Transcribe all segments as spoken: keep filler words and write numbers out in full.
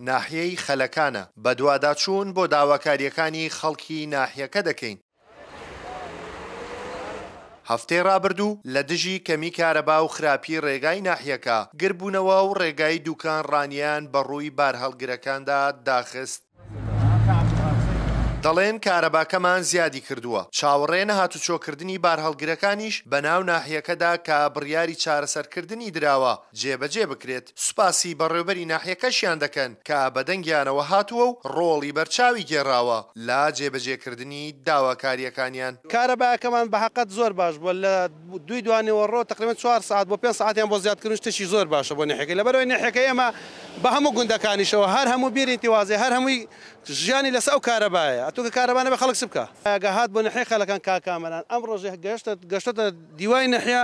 ناحیەی خەلەکانە بە دوواداچوون بۆ داواکاریەکانی خەڵکی ناحیەکە دەکەین. هەفتەی ڕابردوو لە دژی کەمی کارەبا و خراپی ڕێگای ناحیەکە گربوونەوە و ڕێگای دوکان ڕانیان بەڕووی بارهەڵگرەکاندا داخست. دەڵێن کارەباکەمان زیادی کردووە. چاوەڕێ نەهاتوچۆکردنی بارهەڵگرەکانیش بەناو ناحیەکەدا کە بڕیاری چارەسەرکردنی دراوە جێبەجێ بکرێت. سوپاسی بەڕێوەبەری ناحیەکەشیان دەکەن کە بەدەنگیانەوە هاتووە و ڕۆڵی بەرچاوی گێڕاوە لا جێبەجێکردنی داواکاریەکانیان. کارەباکەمان بەحەقەت زۆر باش بووە. لە دوی دوانەوە ڕۆ تقریباً چوار ساعت بۆ پێنج ساعتیان بۆ زیادکردن شتێکی زۆر باشە بۆ ناحیەکە. لەبەرەوەی ناحیەکە ئێمە بە هەموو گوندەکانیشەوە هەر هەموو بیری تیوازێ هەر هەمووی ژیانی لەسەر ئەو کارەبایە. توکە کارەبانە بە خەڵک چ بکە؟ ئاگاهات بۆ نەحیە خەلەکان کاکامەران ئەم ڕۆژێ گەشتە دیوای نەحیە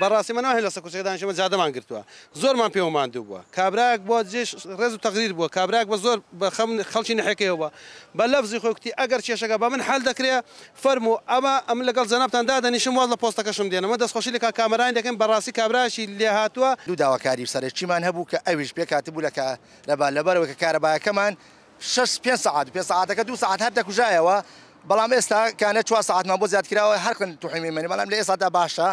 بەڕاستی مەناوهێ لەسەر کوچەکەدانیشەمە جادەمان گرتووە. زۆرمان پێوەماندوو بووە. کابراک بۆ جێش ڕێز و تەقریر بووە. کابراک بە زۆر بە خەڵکی نەحیەکەیەوە بووە. بە لەفزی خۆی کوتی ئەگەر کێشەکە بە من حەل دەکرێ فەرموو ئەمە ئەم لەگەڵ جەنابتان دادەنیشم واز لە پۆستەکەشم دێنەوە. دەستخۆشی لە کاکامەرانی دەکەم بەڕاستی کابراکی لێ هاتووە. دوو داواکاری سەرەکیمان هەبوو کە ئەویش پێکاتبوو لەبەرەوە کە کارەبایەکەمان شش پێنج ساعت پێنج ساعتەکە دوو ساعت هەر دەکوژایەوە بەڵام ئێستا کانە چوار ساعتمان بۆ زیادکراوە هەرکەن توحیمی منی بەڵام لە ئێستادا باشە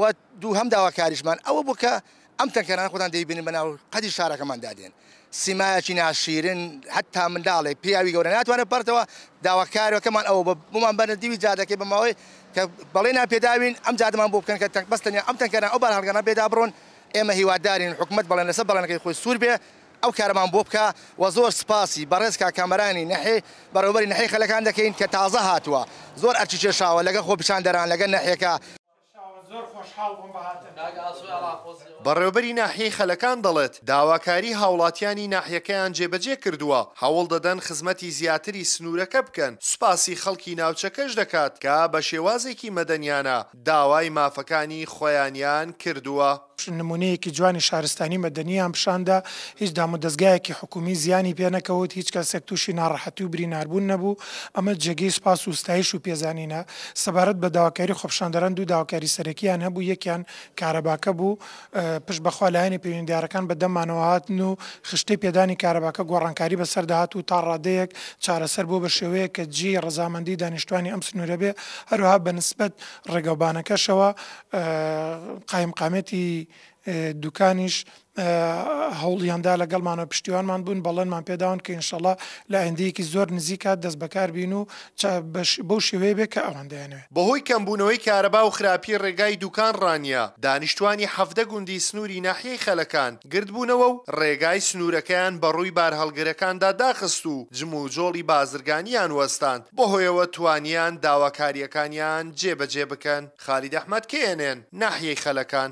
و دوو هەم داواکاریشمان ئەوە بوو کە ئەم تەنکەرانە خۆتان دەیبینن بەناو قەدی شارەکەماندا دێن سیمایەکی ناشیرن هەتا منداڵێک پیاوی گەورە ناتوانێت بپەڕێتەوە. داواکاریەکەمان ئەوە بوومان بەرە دیوی جادەکەی بە ماوەی کە بەڵێنا پێداوین ئەم جادەمان بۆ بکەن کە بەس تەنیا ئەم تەنکەرانە ئەو بارهەڵگەرانە پێدا بڕۆن. ئێمە هیوادارین حکومەت بەڵێن لەسەر بەڵێنەکەی خۆی سوور بێ ئەو کارەمان بۆ بکە و زۆر سپاسی بەڕێز کاکامەرانی نەحیە بەڕێوەبەری نەحیە خەلەکان دەکەین کە تازە هاتووە زۆر ئەرچی کێشاوە لەگەڵ خۆپیشاندەران لەگەڵ نەحیەکە. بەڕێوەبەری ناحیەی خەلەکان دەڵێت داواکاری هاوڵاتیانی ناحیەکەیان جێبەجێ کردووە هەوڵ دەدەن خزمەتی زیاتری سنوورەکە بکەن. سوپاسی خەڵکی ناوچەکەش دەکات کە بە شێوازێکی مەدەنیانە داوای مافەکانی خۆیانیان کردووە. نمونەیەکی جوانی شارستانی مەدەنییان پیشاندا هیچ دامودەستگایەکی حکومی زیانی پێ نەکەوت، هیچ کەسێک تووشی ناڕەحەتی و بریناربوون نەبوو. ئەمە جێگەی سوپاس و ستایش و پێزانینە سەبارەت بە داواکاری خۆپیشاندەران. دوو داواکاری سەرەکییان هەبوو، یەکیان کارەباکە بوو پشت بەخوالایانی پەیوەندیارەکان بەدەمانەوە هاتن و خشتەی پێدانی کارەباکە گۆڕانکاری بەسەرداهات و تا ڕادەیەک چارەسەر بوو بە شێوەیە کە جێی ڕەزامەندی دانیشتوانی ئەم سنوورە بێ. هەروەها بەنسبەت ڕێگەوبانەکەشەوە قایمقامەتی دوکانیش هەوڵیاندا لەگەڵمانەوە پشتیوانمان بوون بەڵێنمان پێداون کە ئینشەڵا لە ئەیندەیەکی زۆر نزیکا دەست بەکار بین و بەو شێوەیە بێ کە ئەوەندەیانەوێت. بەهۆی کەمبوونەوەی کارەبا و خراپی ڕێگای دوکان ڕانیە دانیشتوانی هەفتە گوندی سنووری ناحیەی خەلەکان گردبوونەوە و ڕێگای سنوورەکەیان بەڕووی بارهەڵگرەکاندا داخست و جموجۆڵی بازرگانیان وەستاند بەهۆیەوە توانیان داواکاریەکانیان جێبەجێ بکەن. خالید ئەحمەد، کێنێن، ناحیەی خەلەکان.